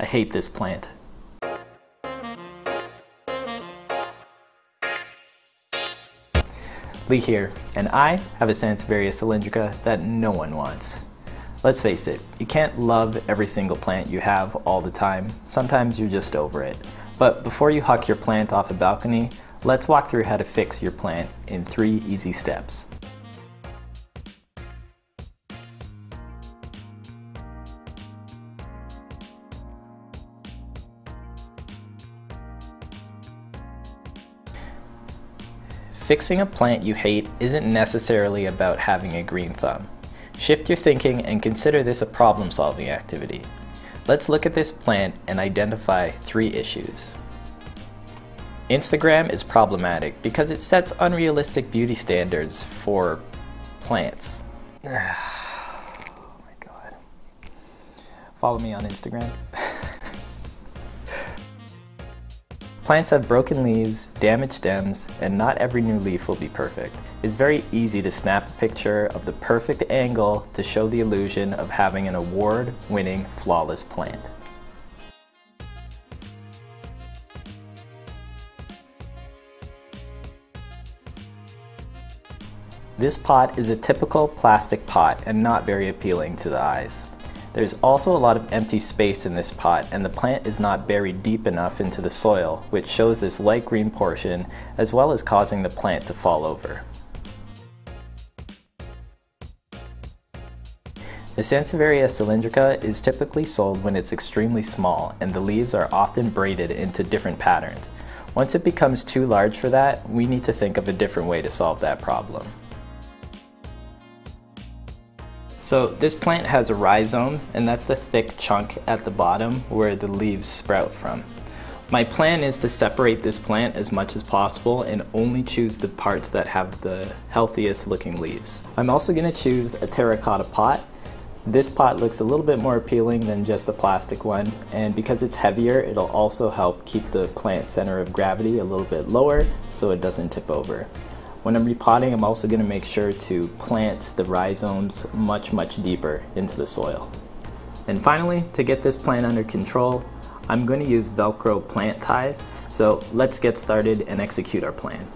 I hate this plant. Lee here, and I have a Sansevieria cylindrica that no one wants. Let's face it, you can't love every single plant you have all the time. Sometimes you're just over it. But before you huck your plant off a balcony, let's walk through how to fix your plant in 3 easy steps. Fixing a plant you hate isn't necessarily about having a green thumb. Shift your thinking and consider this a problem-solving activity. Let's look at this plant and identify 3 issues. Instagram is problematic because it sets unrealistic beauty standards for plants. Oh my God. Follow me on Instagram. Plants have broken leaves, damaged stems, and not every new leaf will be perfect. It's very easy to snap a picture of the perfect angle to show the illusion of having an award-winning, flawless plant. This pot is a typical plastic pot and not very appealing to the eyes. There's also a lot of empty space in this pot, and the plant is not buried deep enough into the soil, which shows this light green portion, as well as causing the plant to fall over. The Sansevieria cylindrica is typically sold when it's extremely small, and the leaves are often braided into different patterns. Once it becomes too large for that, we need to think of a different way to solve that problem. So this plant has a rhizome, and that's the thick chunk at the bottom where the leaves sprout from. My plan is to separate this plant as much as possible and only choose the parts that have the healthiest looking leaves. I'm also going to choose a terracotta pot. This pot looks a little bit more appealing than just the plastic one, and because it's heavier, it'll also help keep the plant's center of gravity a little bit lower so it doesn't tip over. When I'm repotting, I'm also going to make sure to plant the rhizomes much deeper into the soil. And finally, to get this plant under control, I'm going to use Velcro plant ties. So let's get started and execute our plan.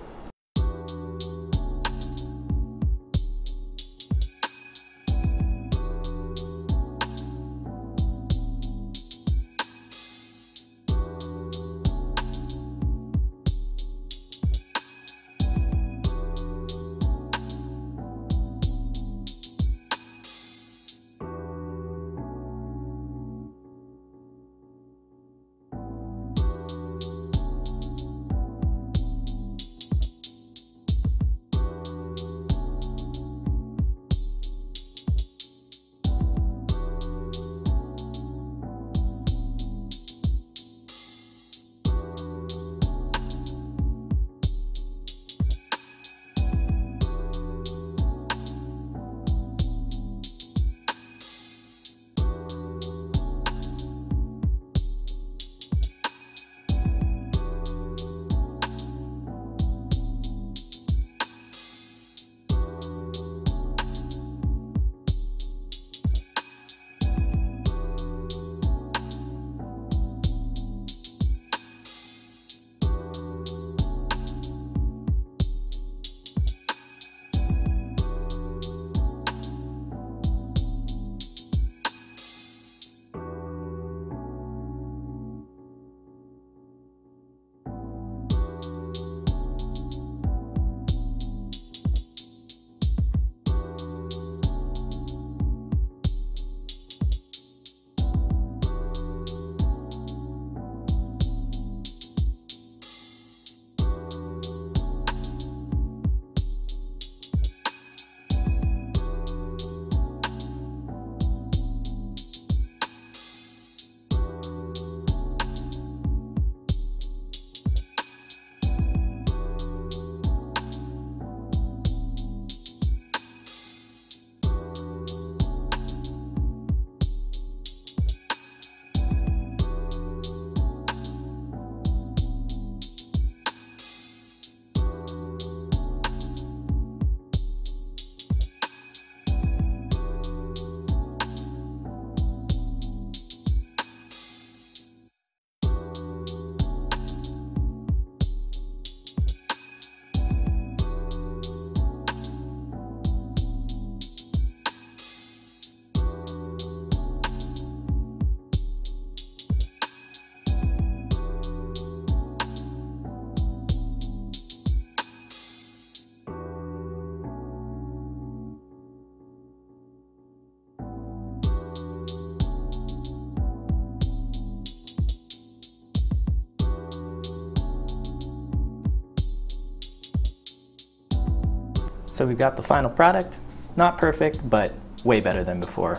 So we've got the final product. Not perfect, but way better than before.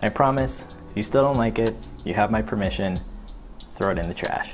I promise, if you still don't like it, you have my permission. Throw it in the trash.